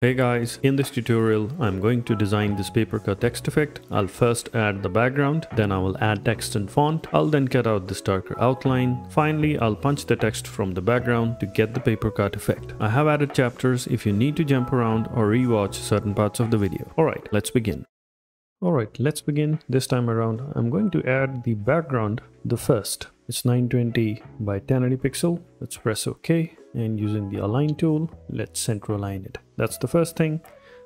Hey guys, in this tutorial I'm going to design this paper cut text effect. I'll first add the background, then I will add text and font. I'll then cut out this darker outline. Finally, I'll punch the text from the background to get the paper cut effect. I have added chapters if you need to jump around or rewatch certain parts of the video. Alright, let's begin. This time around I'm going to add the background the first. It's 920 by 1080 pixel. Let's press OK. And using the align tool, let's center align it. That's the first thing.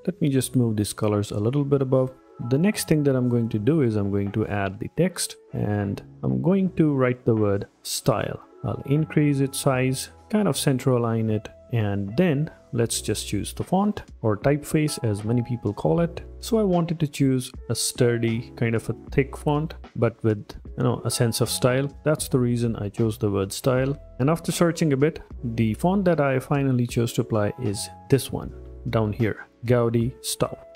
Let me just move these colors a little bit above. The next thing that I'm going to do is I'm going to add the text and I'm going to write the word style. I'll increase its size, kind of center align it, and then let's just choose the font or typeface as many people call it. So I wanted to choose a sturdy, kind of a thick font, but with a sense of style. That's the reason I chose the word style. And after searching a bit, the font that I finally chose to apply is this one down here, Goudy Stout.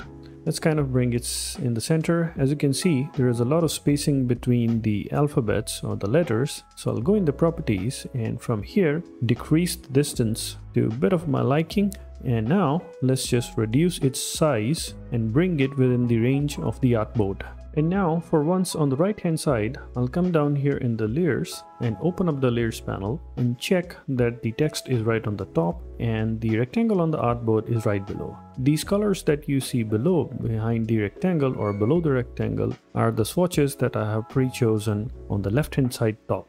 Let's kind of bring it in the center. As you can see, there is a lot of spacing between the alphabets or the letters. So I'll go in the properties and from here, decrease the distance to a bit of my liking. And now let's just reduce its size and bring it within the range of the artboard. And now for once on the right hand side, I'll come down here in the layers and open up the layers panel and check that the text is right on the top and the rectangle on the artboard is right below. These colors that you see below behind the rectangle or below the rectangle are the swatches that I have pre-chosen on the left hand side top.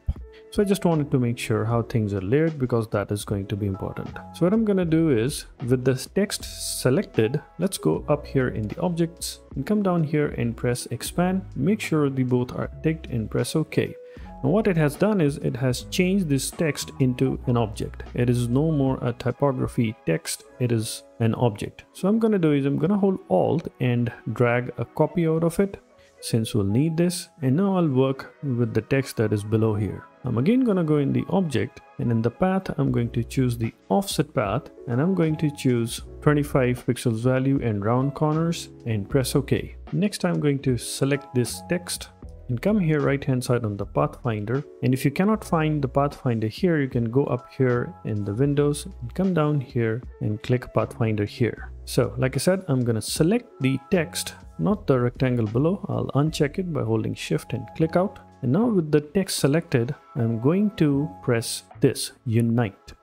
So I just wanted to make sure how things are layered because that is going to be important. So what I'm going to do is with this text selected, let's go up here in the objects and come down here and press expand. Make sure they both are ticked and press OK. Now what it has done is it has changed this text into an object. It is no more a typography text. It is an object. So I'm going to do is I'm going to hold Alt and drag a copy out of it, since we'll need this. And now I'll work with the text that is below here. I'm again going to go in the object and in the path I'm going to choose the offset path and I'm going to choose 25 pixels value and round corners and press OK. Next I'm going to select this text and come here right hand side on the Pathfinder, and if you cannot find the Pathfinder here, you can go up here in the windows and come down here and click Pathfinder here. So like I said, I'm going to select the text, not the rectangle below. I'll uncheck it by holding shift and click out. And now with the text selected, I'm going to press this unite.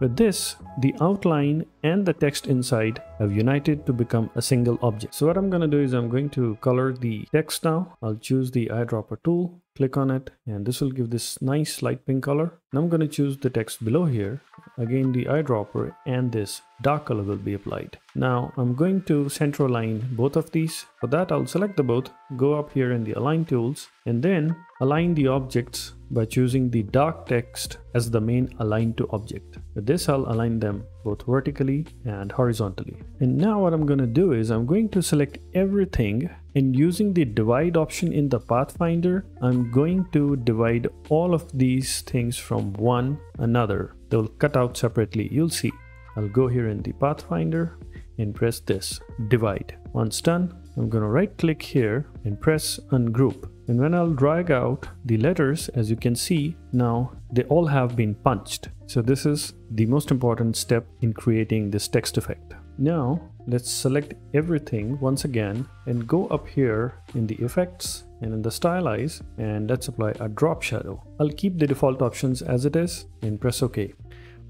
With this, the outline and the text inside have united to become a single object. So what I'm going to do is I'm going to color the text now. I'll choose the eyedropper tool, click on it, and this will give this nice light pink color. And I'm going to choose the text below here. Again, the eyedropper and this dark color will be applied. Now I'm going to center align both of these. For that, I'll select the both, go up here in the align tools, and then align the objects by choosing the dark text as the main align to object. With this, I'll align them both vertically and horizontally. And now what I'm going to do is I'm going to select everything, and using the divide option in the Pathfinder, I'm going to divide all of these things from one another. They'll cut out separately, you'll see. I'll go here in the Pathfinder and press this divide. Once done, I'm going to right click here and press ungroup. And when I'll drag out the letters, as you can see, now they all have been punched. So this is the most important step in creating this text effect. Now let's select everything once again and go up here in the effects and in the stylize and let's apply a drop shadow. I'll keep the default options as it is and press OK.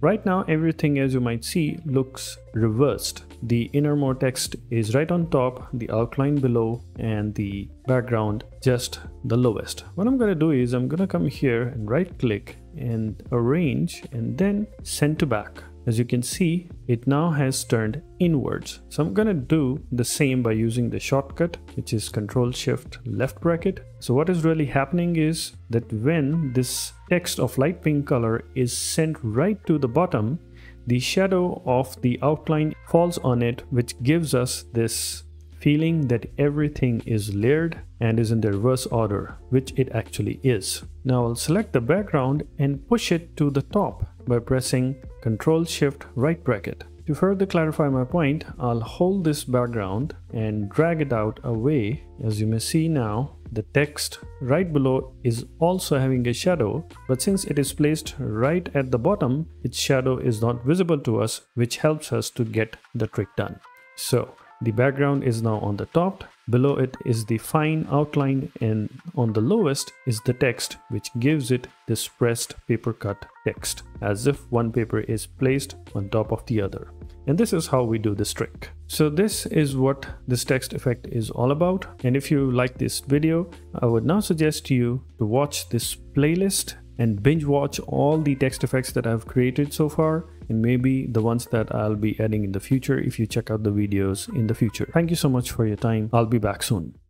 Right now everything, as you might see, looks reversed. The innermost text is right on top, the outline below, and the background just the lowest. What I'm going to do is I'm going to come here and right click and arrange and then send to back. As you can see, it now has turned inwards. So I'm going to do the same by using the shortcut, which is Ctrl+Shift-left bracket. So what is really happening is that when this text of light pink color is sent right to the bottom, the shadow of the outline falls on it, which gives us this feeling that everything is layered and is in the reverse order, which it actually is. Now I'll select the background and push it to the top by pressing Ctrl+Shift-right bracket. To further clarify my point, I'll hold this background and drag it out away. As you may see now, the text right below is also having a shadow, but since it is placed right at the bottom, its shadow is not visible to us, which helps us to get the trick done. So the background is now on the top, below it is the fine outline, and on the lowest is the text, which gives it this pressed paper cut text, as if one paper is placed on top of the other. And this is how we do this trick. So this is what this text effect is all about. And if you like this video, I would now suggest you to watch this playlist and binge watch all the text effects that I've created so far, and maybe the ones that I'll be adding in the future if you check out the videos in the future. Thank you so much for your time. I'll be back soon.